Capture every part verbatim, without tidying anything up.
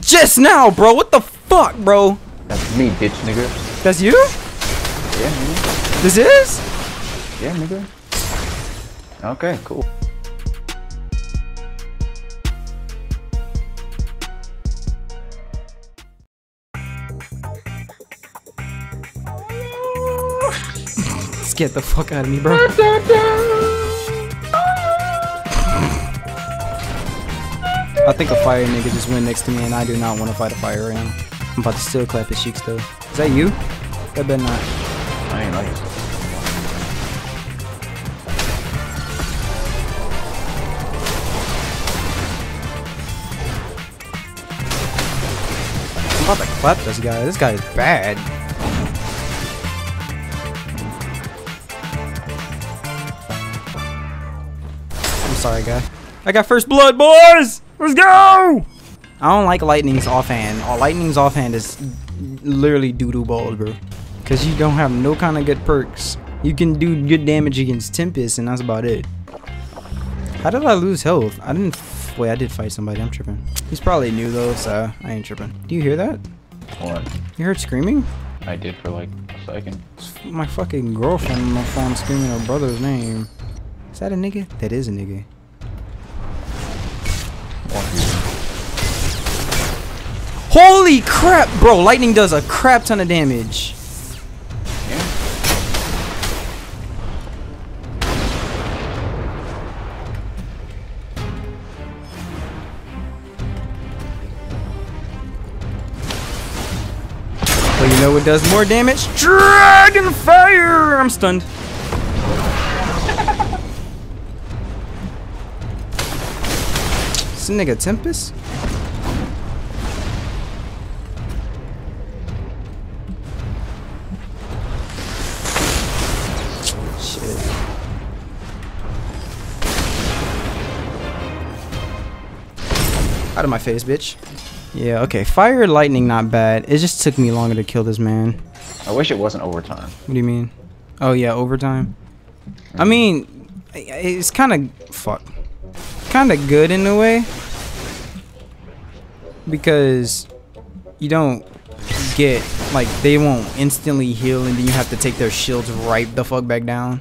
Just now, bro. What the fuck, bro? That's me, bitch, nigga. That's you? Yeah, nigga. This is? Yeah, nigga. Okay, cool. Let's get the fuck out of me, bro. I think a fire nigga just went next to me, and I do not want to fight a fire right now. I'm about to still clap his cheeks, though. Is that you? I bet not. I ain't like it. I'm about to clap this guy. This guy is bad. I'm sorry, guy. I got first blood, boys! Let's go! I don't like lightning's offhand. All lightning's offhand is literally doo-doo balls, bro. Because you don't have no kind of good perks. You can do good damage against Tempest, and that's about it. How did I lose health? I didn't... Wait, I did fight somebody. I'm tripping. He's probably new, though, so I ain't tripping. Do you hear that? What? You heard screaming? I did for, like, a second. It's my fucking girlfriend on my phone screaming her brother's name. Is that a nigga? That is a nigga. Holy crap, bro! Lightning does a crap ton of damage. Yeah. Well, you know what does more damage? Dragon fire! I'm stunned. This nigga Tempest? Out of my face, bitch. Yeah, okay. Fire and lightning, not bad. It just took me longer to kill this man. I wish it wasn't overtime. What do you mean? Oh, yeah, overtime. I mean, it's kind of... Fuck. Kind of good in a way. Because you don't get... Like, they won't instantly heal, and then you have to take their shields right the fuck back down.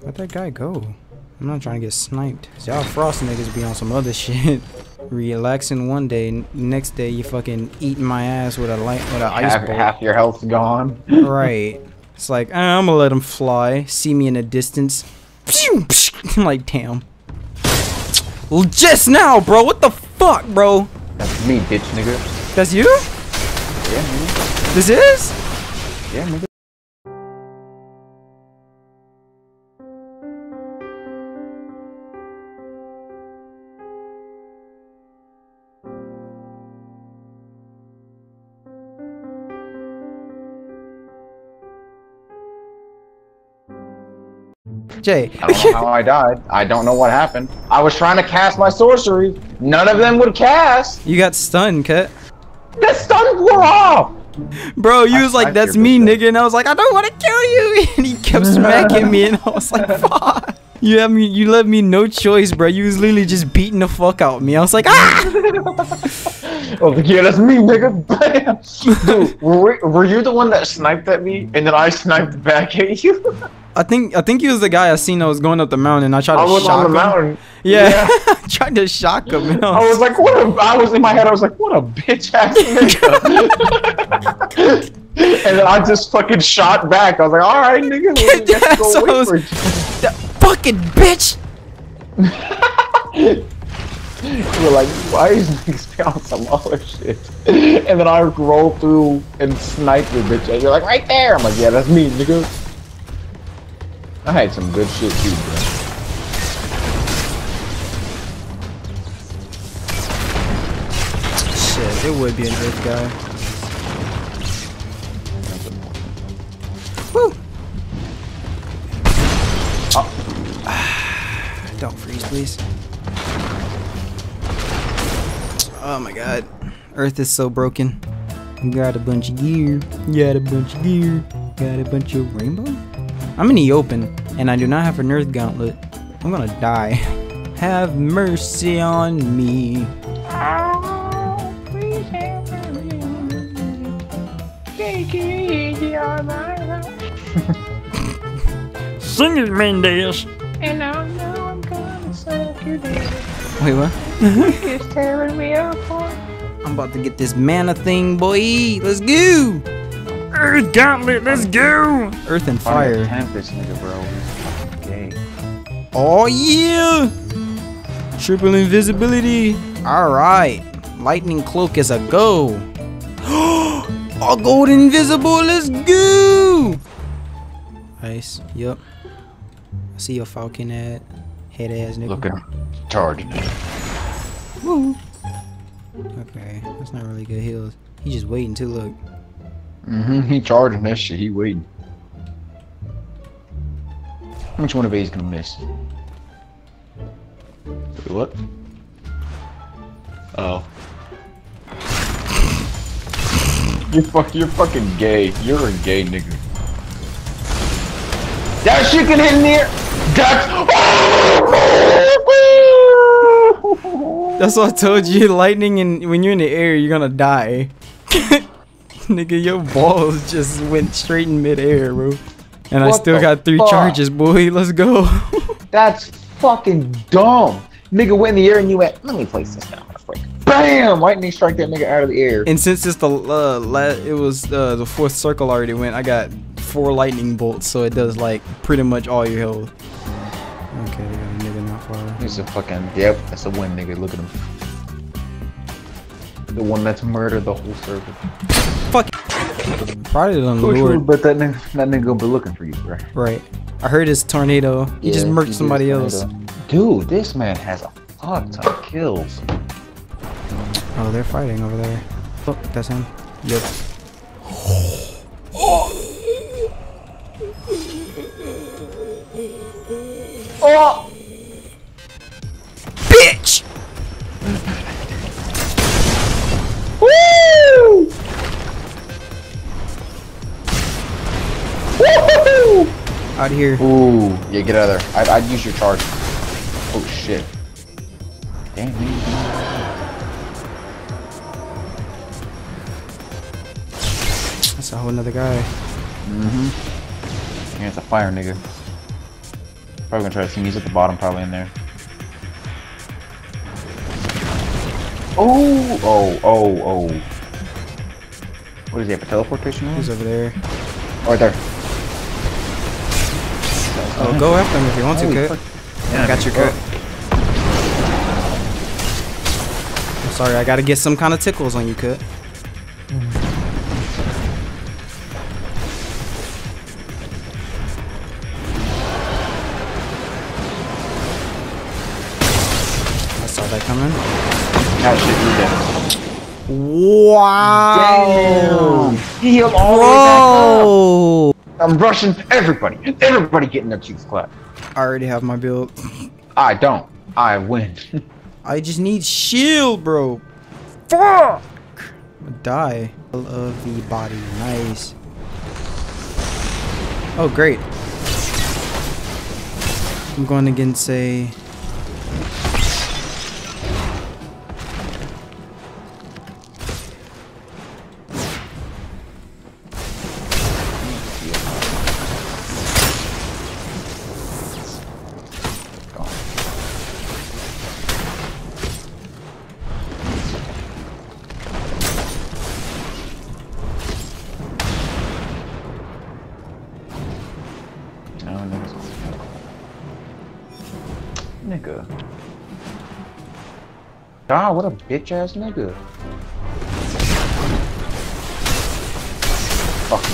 Where'd that guy go? I'm not trying to get sniped. Y'all frost niggas be on some other shit. Relaxing one day, next day you fucking eating my ass with a light, with an ice half, bowl. Half your health's gone. Right. It's like, I'm gonna let him fly. See me in the distance. I'm like, damn. Just now, bro. What the fuck, bro? That's me, bitch, nigga. That's you? Yeah, nigga. This is? Yeah, nigga. Jay. I don't know how I died. I don't know what happened. I was trying to cast my sorcery. None of them would cast. You got stunned, Cut. The stun wore off. Bro, you I was like, that's me, nigga. And I was like, I don't want to kill you. And he kept smacking me. And I was like, fuck. You, have me, you left me no choice, bro. You was literally just beating the fuck out of me. I was like, ah. Oh, yeah, that's me, nigga. Bam. Dude, were, were you the one that sniped at me? And then I sniped back at you? I think I think he was the guy I seen that was going up the mountain, and I tried to I was shock on the him. Mountain. Yeah, yeah. I tried to shock him. You know? I was like, what? A, I was in my head. I was like, what a bitch ass nigga. And then I just fucking shot back. I was like, all right, nigga, let's go wait for you. That fucking bitch. You were like, why is niggas on some other shit? And then I roll through and snipe your bitch, and you're like, right there. I'm like, yeah, that's me, nigga. I had some good shit too, bro. Shit, it would be an earth guy. Woo! Oh. Don't freeze, please. Oh my god. Earth is so broken. You got a bunch of gear. You got a bunch of gear. You got a bunch of rainbow? I'm in the open, and I do not have an earth gauntlet. I'm gonna die. Have mercy on me. singing Mendez. And I know I'm gonna suck your dick. Wait, what? It's tearing me apart. I'm about to get this mana thing, boy. Let's go. Earth gauntlet, let's go. Earth and fire. Tempest, nigga, bro. Gay. Oh yeah. Triple invisibility. All right. Lightning cloak is a go. Oh, gold invisible. Let's go. Nice. Yup. I see your falcon at head ass nigga. Look at him. Charging. Woo. Okay. That's not really good heals. He just waiting to look. Mm-hmm. He charging that shit. He waiting. Which one of these gonna miss? What? Oh. You're fuck. You're fucking gay. You're a gay nigga. That shit can hit in the air. That's. That's what I told you. Lightning, and when you're in the air, you're gonna die. Nigga, your balls just went straight in midair, bro. And what I still got three fuck? charges, boy. Let's go. That's fucking dumb. Nigga went in the air and you went. Let me place this down. Bam! Lightning strike that nigga out of the air. And since it's the uh, la it was uh, the fourth circle already went, I got four lightning bolts, so it does like pretty much all your health. Okay, we got a nigga not far. He's a fucking yep. That's a win, nigga. Look at him. The one that's murdered the whole circle. Fuck. Probably done lured. But that nigga, that nigga be looking for you, bro. Right. I heard his tornado. He yeah, just murked somebody else. Dude, this man has a fuck ton of kills. Oh, they're fighting over there. Look, oh, that's him. Yep. Oh! Oh! Bitch! Woo! Woo! Out of here. Ooh, yeah, get out of there. I'd, I'd use your charge. Oh shit. Damn me. That's a whole nother guy. Mm-hmm. Yeah, it's a fire nigga. Probably gonna try to see me. He's at the bottom, probably in there. Oh! Oh, oh, oh. What is he, have a teleportation? He's over there. Oh, right there. Oh, go after him if you want Holy to, cut. Yeah, I got your cut. I'm sorry, I gotta get some kind of tickles on you, cut. That coming? Oh shit, you dead. Wow! Damn! He healed all the way back up. I'm rushing everybody. Everybody getting their cheeks clapped. I already have my build. I don't. I win. I just need shield, bro. Fuck! I'll die. Of the body. Nice. Oh, great. I'm going against a. Nigga. God, what a bitch ass nigga. Fuck.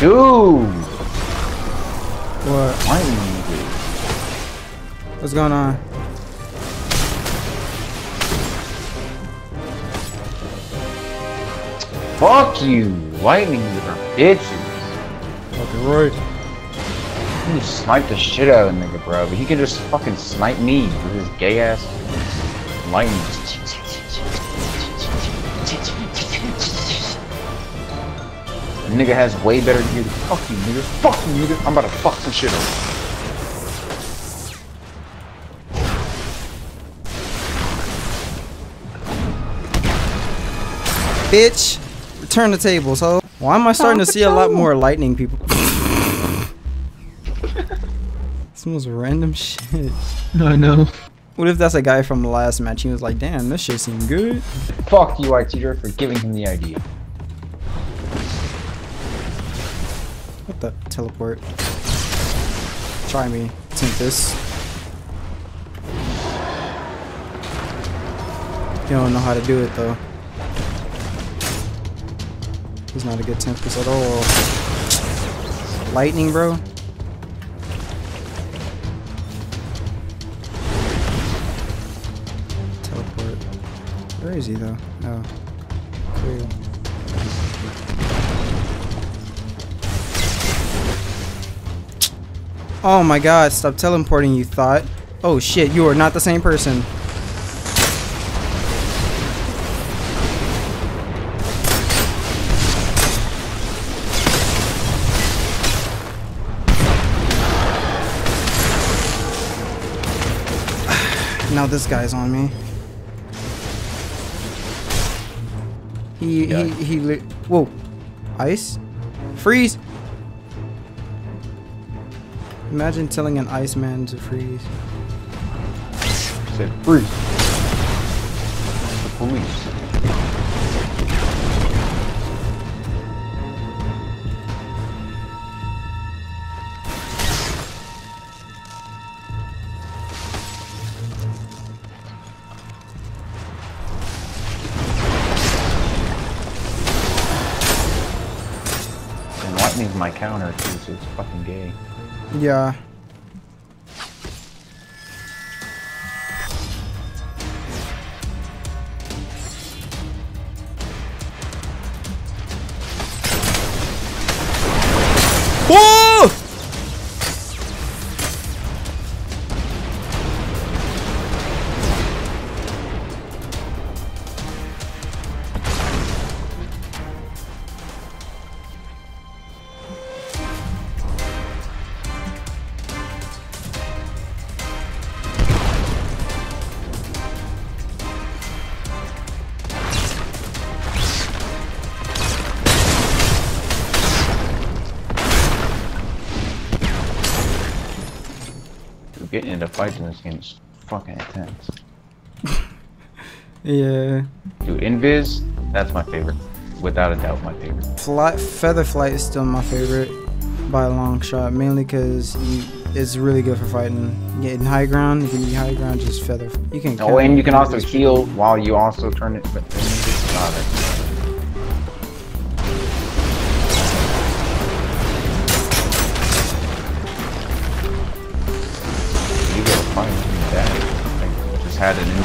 Dude. What? I ain't nigga. What's going on? Fuck you. Lightnings are bitches. Fucking right. He can just snipe the shit out of a nigga, bro, but he can just fucking snipe me with his gay ass lightning. The nigga has way better gear. Fuck you, nigga. Fuck you, nigga. I'm about to fuck some shit up. Bitch, return the tables, ho. Why am I starting Paw to Patrol. see a lot more lightning people? This most random shit. I know. What if that's a guy from the last match? He was like, damn, this shit seemed good. Fuck you, Itedre, for giving him the idea. What the? Teleport. Try me. Attempt this. You don't know how to do it, though. He's not a good Tempest at all. Lightning, bro. Teleport. Where is he, though? Oh. Cool. Oh my god, stop teleporting, you thought. Oh shit, you are not the same person. Now this guy's on me. He, yeah. he, he lit. Whoa. Ice? Freeze! Imagine telling an Iceman to freeze. I said freeze. The police. And lightning's my counter too, so it's fucking gay. Yeah. Whoa! Getting into fights in this game is fucking intense. Yeah. Dude, Invis, that's my favorite. Without a doubt, my favorite. Flight, feather flight is still my favorite by a long shot, mainly because it's really good for fighting. Getting high ground, you can be high ground, just feather. You can. Oh, and you can also heal while you also turn it. But Invis, not it. Had an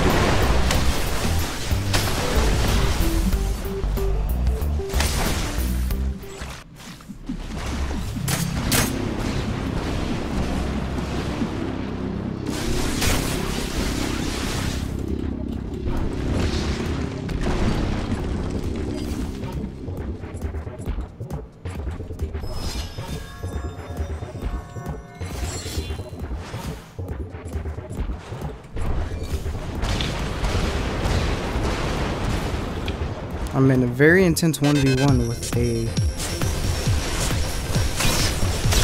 I'm in a very intense one v one with a...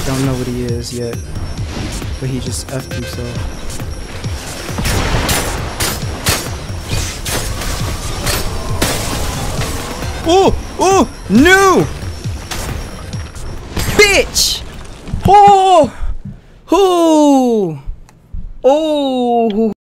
Don't know what he is yet, but he just F'd himself. Oh! Oh! No! Bitch! Oh! Oh! Oh!